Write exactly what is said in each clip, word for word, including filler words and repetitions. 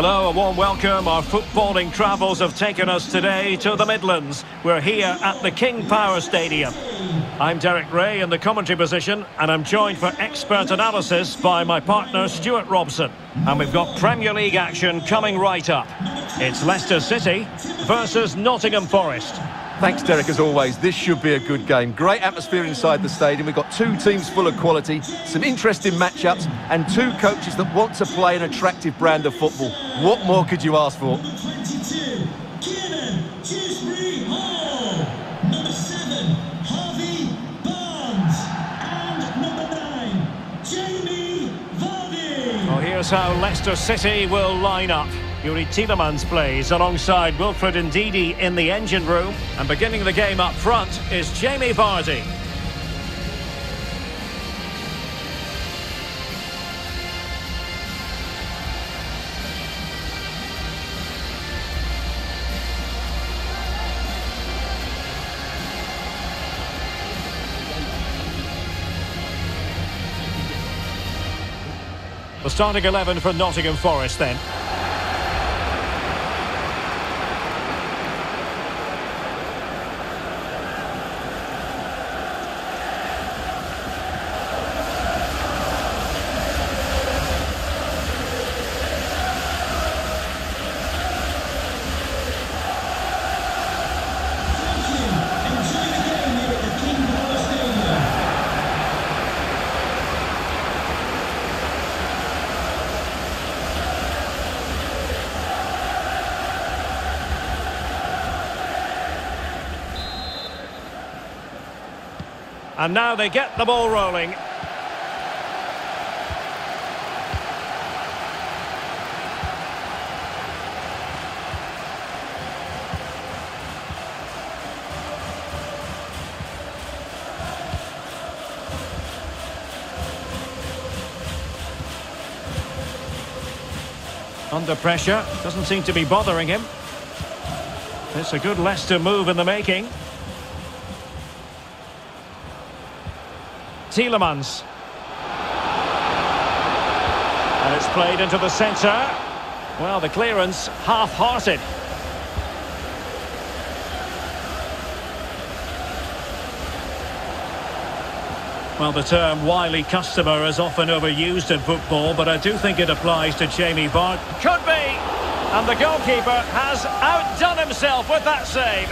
Hello, a warm welcome. Our footballing travels have taken us today to the Midlands. We're here at the King Power Stadium. I'm Derek Ray in the commentary position, and I'm joined for expert analysis by my partner Stuart Robson. And we've got Premier League action coming right up. It's Leicester City versus Nottingham Forest. Thanks, Derek, as always. This should be a good game. Great atmosphere inside the stadium. We've got two teams full of quality, some interesting matchups, and two coaches that want to play an attractive brand of football. What more could you ask for? number twenty-two, Kiernan Chesbury Hall. number seven, Harvey Barnes. And number nine, Jamie Vardy. Well, here's how Leicester City will line up. Yuri Tielemans plays alongside Wilfred Ndidi in the engine room. And beginning the game up front is Jamie Vardy. The starting eleven for Nottingham Forest then. And now they get the ball rolling. Under pressure, doesn't seem to be bothering him. It's a good Leicester move in the making. Tielemans, and it's played into the centre. Well, the clearance half-hearted. Well, the term wily customer is often overused in football, but I do think it applies to Jamie Vardy. Could be, and the goalkeeper has outdone himself with that save.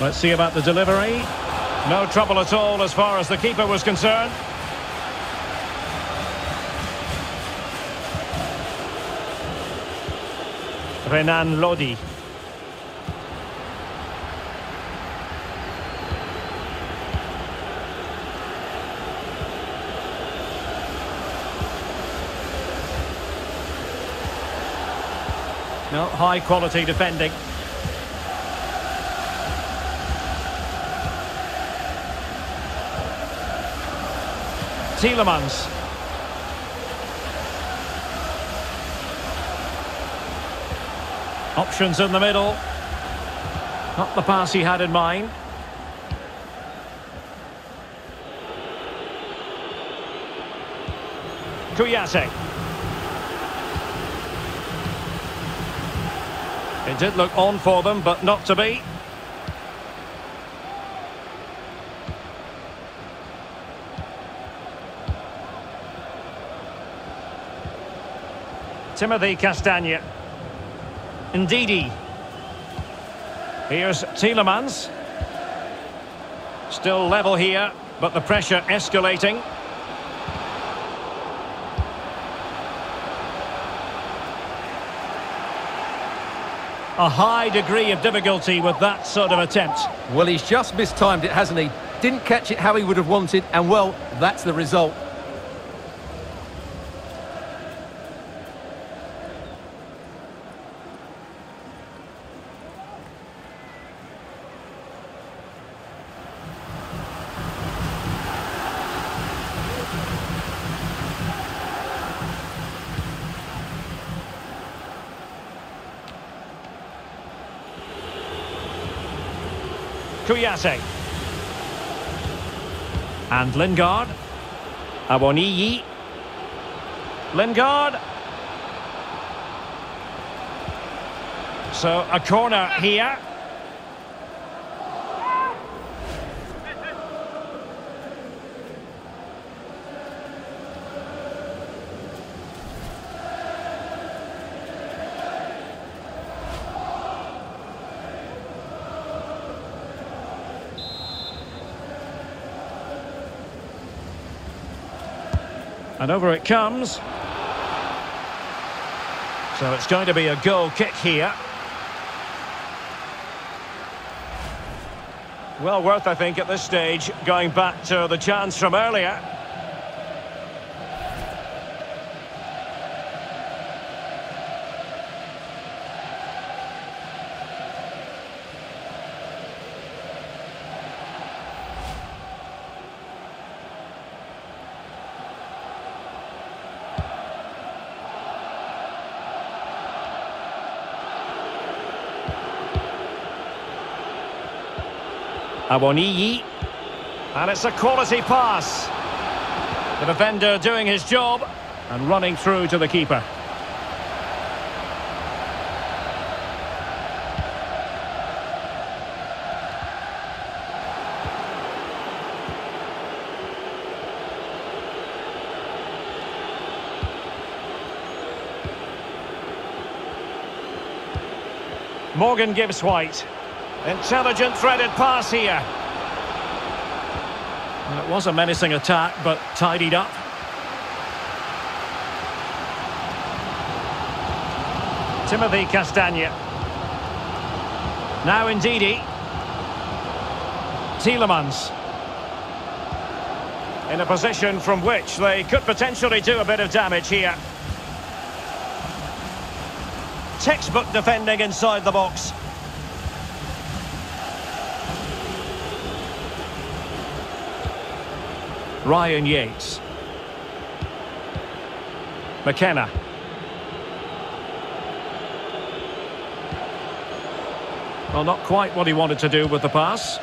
Let's see about the delivery. No trouble at all as far as the keeper was concerned. Renan Lodi. No, high quality defending. Tielemans. Options in the middle. Not the pass he had in mind. Kouyaté. It did look on for them, but not to be. Timothy Castagne. Ndidi. Here's Tielemans. Still level here, but the pressure escalating. A high degree of difficulty with that sort of attempt. Well, he's just mistimed it, hasn't he? Didn't catch it how he would have wanted, and well, that's the result. Kouyaté. And Lingard. Awoniyi. Lingard. So a corner here. And over it comes. So it's going to be a goal kick here. Well worth, I think, at this stage, going back to the chance from earlier. Awoniyi, and it's a quality pass. The defender doing his job and running through to the keeper. Morgan Gibbs-White. Intelligent threaded pass here. It was a menacing attack, but tidied up. Timothy Castagne. Now Ndidi. Tielemans. In a position from which they could potentially do a bit of damage here. Textbook defending inside the box. Ryan Yates. McKenna. Well, not quite what he wanted to do with the pass.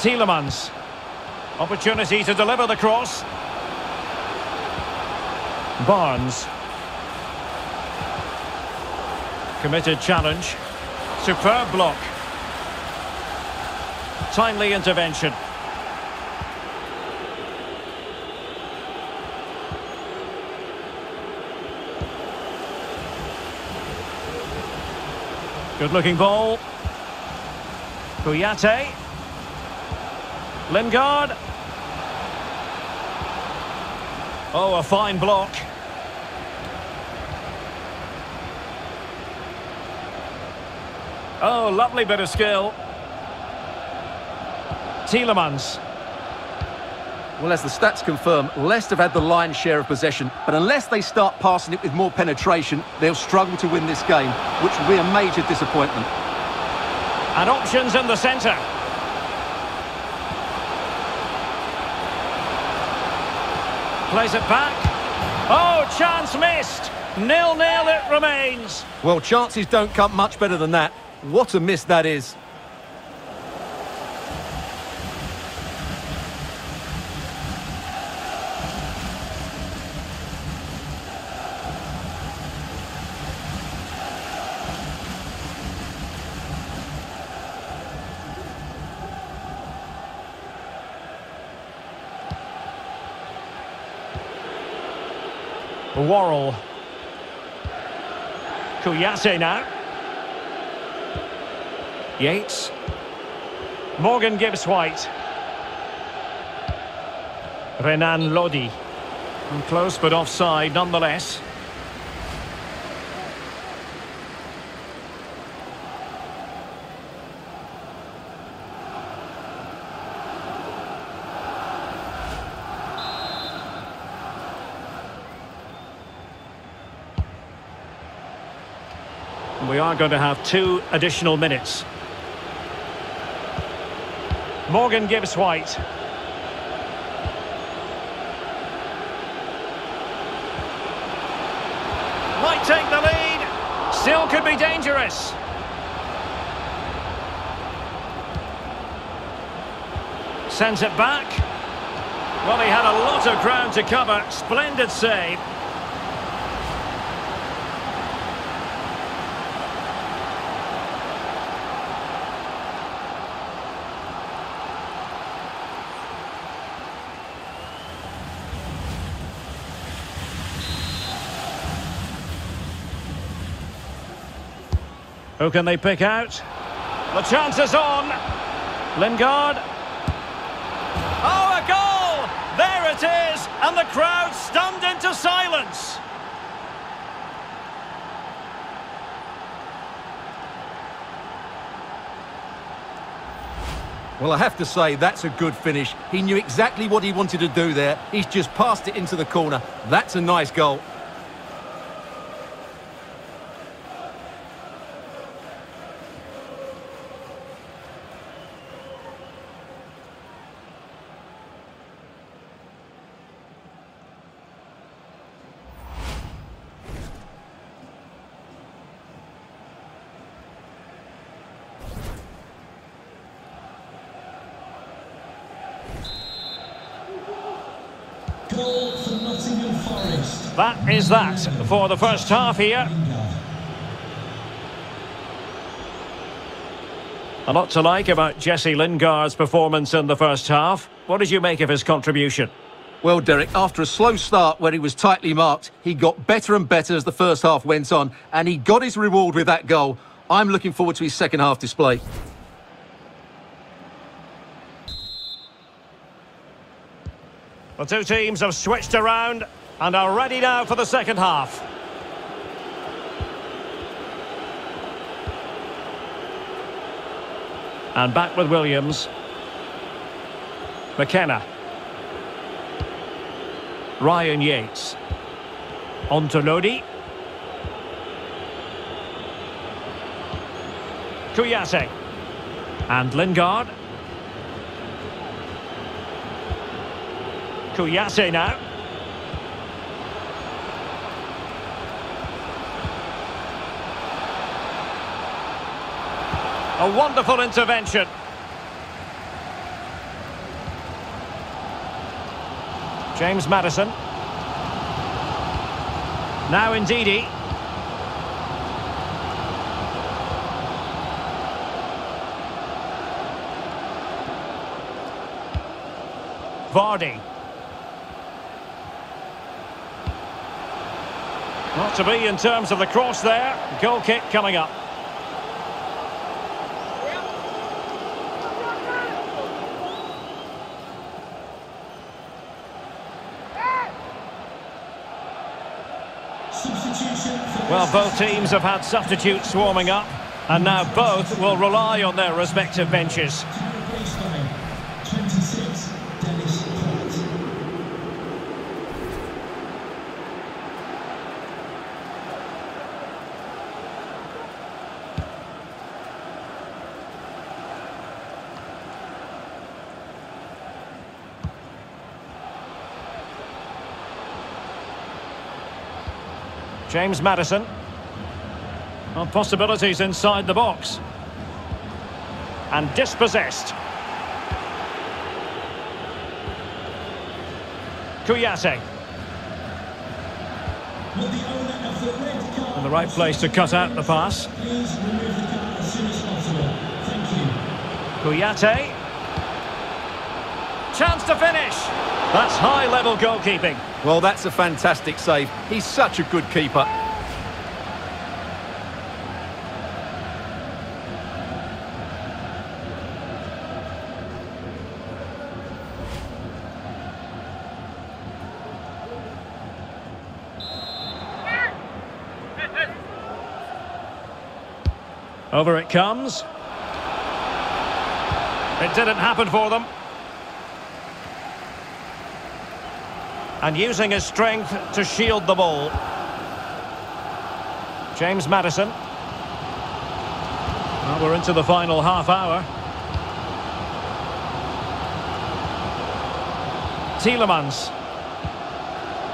Tielemans. Opportunity to deliver the cross. Barnes. Committed challenge. Superb block. Timely intervention. Good-looking ball. Kouyaté. Lingard. Oh, a fine block. Oh, lovely bit of skill. Tielemans. Well, as the stats confirm, Leicester have had the lion's share of possession, but unless they start passing it with more penetration, they'll struggle to win this game, which will be a major disappointment. And options in the centre. Plays it back. Oh, chance missed. nil nil it remains. Well, chances don't come much better than that. What a miss that is. Worrell. Kouyaté now. Yates. Morgan Gibbs-White. Renan Lodi. And close but offside nonetheless. And we are going to have two additional minutes. Morgan Gibbs-White. Might take the lead. still could be dangerous. Sends it back. Well, he had a lot of ground to cover. Splendid save. Who can they pick out? The chance is on. Lingard. Oh, a goal! There it is, and the crowd stunned into silence. Well, I have to say, that's a good finish. He knew exactly what he wanted to do there. He's just passed it into the corner. That's a nice goal. That is that for the first half here. A lot to like about Jesse Lingard's performance in the first half. What did you make of his contribution? Well, Derek, after a slow start where he was tightly marked, he got better and better as the first half went on, and he got his reward with that goal. I'm looking forward to his second half display. The two teams have switched around and are ready now for the second half. And back with Williams. McKenna. Ryan Yates. On to Lodi. Kouyaté. And Lingard. Kouyaté now. A wonderful intervention. James Maddison. Now Ndidi. Vardy. Not to be in terms of the cross there. Goal kick coming up. Well, both teams have had substitutes warming up, and now both will rely on their respective benches. James Maddison. On possibilities inside the box. And dispossessed. Kouyaté. In the right place to cut out the pass. Kouyaté. Chance to finish. That's high-level goalkeeping. Well, that's a fantastic save. He's such a good keeper. Over it comes. It didn't happen for them. And using his strength to shield the ball. James Maddison. Well, we're into the final half hour. Tielemans.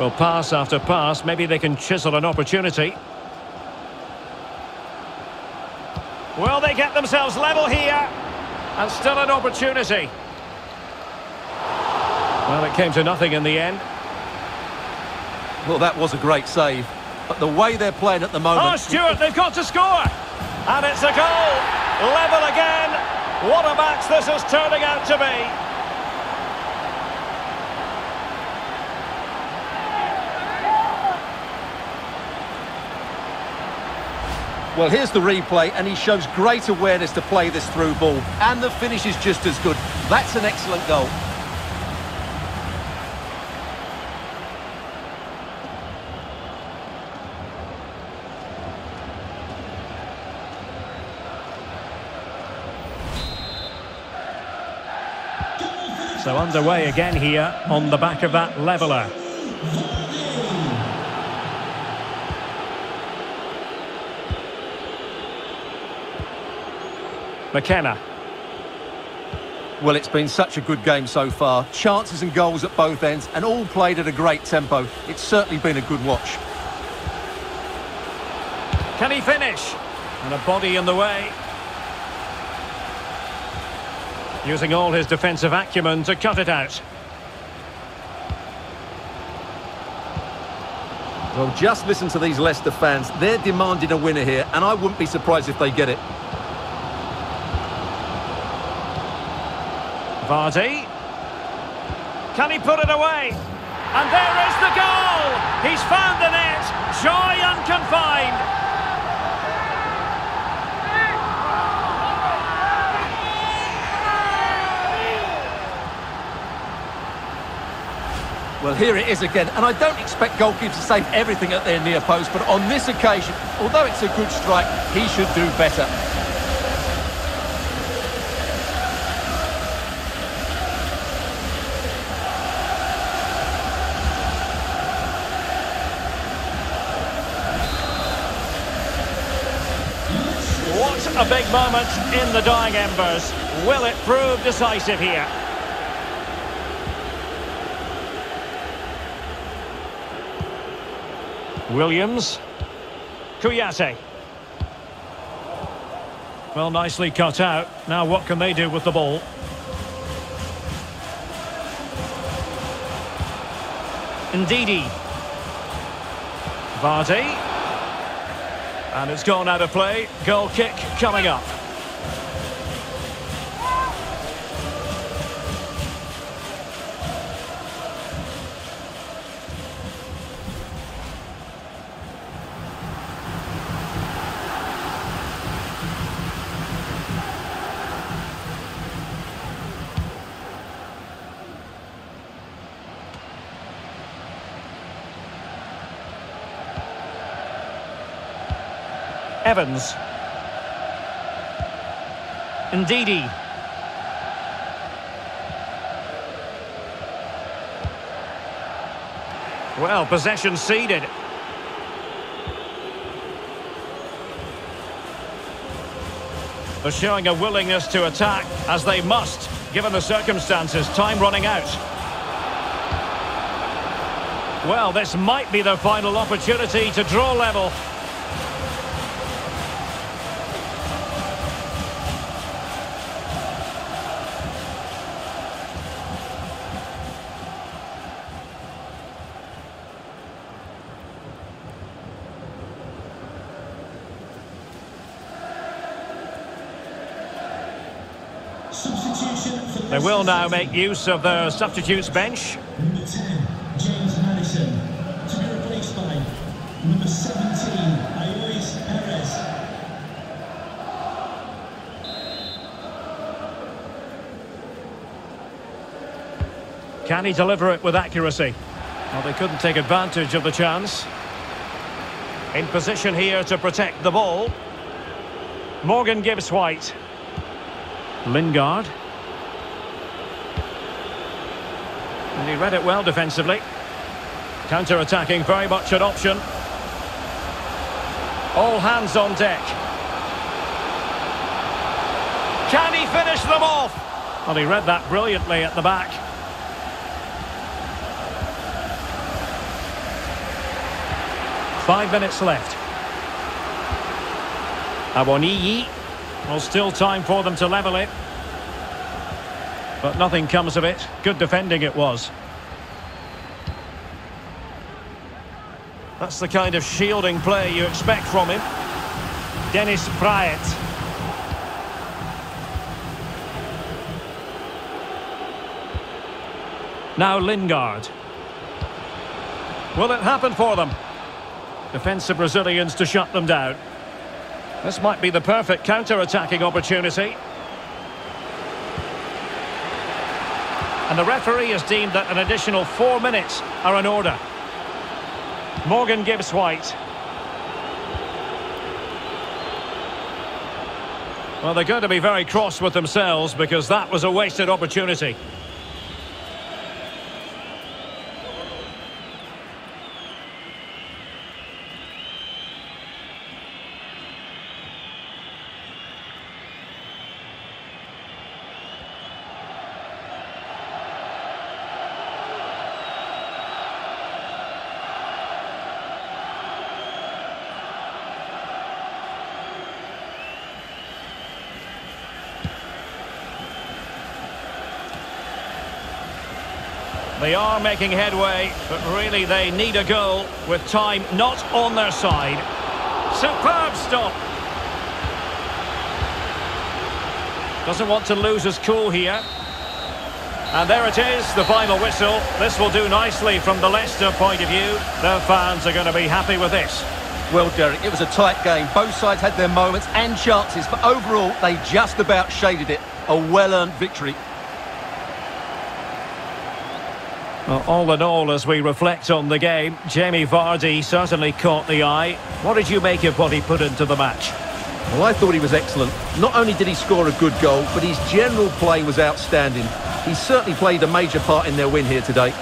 Well, pass after pass. Maybe they can chisel an opportunity. Will they get themselves level here? And still an opportunity. Well, it came to nothing in the end. Well, that was a great save. But the way they're playing at the moment... Oh, Stuart, they've got to score! And it's a goal! Level again! What a match this is turning out to be! Well, here's the replay, and he shows great awareness to play this through ball. And the finish is just as good. That's an excellent goal. So underway again here on the back of that leveller. McKenna. Well, it's been such a good game so far. Chances and goals at both ends, and all played at a great tempo. It's certainly been a good watch. Can he finish? And a body in the way. Using all his defensive acumen to cut it out. Well, just listen to these Leicester fans. They're demanding a winner here, and I wouldn't be surprised if they get it. Vardy, can he put it away? And there is the goal! He's found the net, joy unconfined. Well, here it is again, and I don't expect goalkeepers to save everything at their near post, but on this occasion, although it's a good strike, he should do better. A big moment in the dying embers. Will it prove decisive here? Williams. Kouyaté. Well, nicely cut out. Now what can they do with the ball? Ndidi. Vardy. And it's gone out of play. Goal kick coming up. Evans. Ndidi. Well, possession ceded. They're showing a willingness to attack, as they must, given the circumstances. Time running out. Well, this might be their final opportunity to draw level. They will now make use of the substitutes bench. Number ten, James Maddison, to be replaced by number seventeen, Ayois Perez. Can he deliver it with accuracy? Well, they couldn't take advantage of the chance. In position here to protect the ball. Morgan Gibbs-White. Lingard. And he read it well defensively. Counter-attacking, very much an option. All hands on deck. Can he finish them off? Well, he read that brilliantly at the back. Five minutes left. Awoniyi. Well, still time for them to level it. But nothing comes of it. Good defending it was. That's the kind of shielding play you expect from him. Dennis Pryat. Now Lingard. Will it happen for them? Defensive Brazilians to shut them down. This might be the perfect counter-attacking opportunity. And the referee has deemed that an additional four minutes are in order. Morgan Gibbs-White. Well, they're going to be very cross with themselves because that was a wasted opportunity. They are making headway, but really they need a goal with time not on their side. Superb stop. Doesn't want to lose his cool here. And there it is, the final whistle. This will do nicely from the Leicester point of view. Their fans are going to be happy with this. Well, Derek, it was a tight game. Both sides had their moments and chances, but overall they just about shaded it. A well-earned victory. Well, all in all, as we reflect on the game, Jamie Vardy certainly caught the eye. What did you make of what he put into the match? Well, I thought he was excellent. Not only did he score a good goal, but his general play was outstanding. He certainly played a major part in their win here today.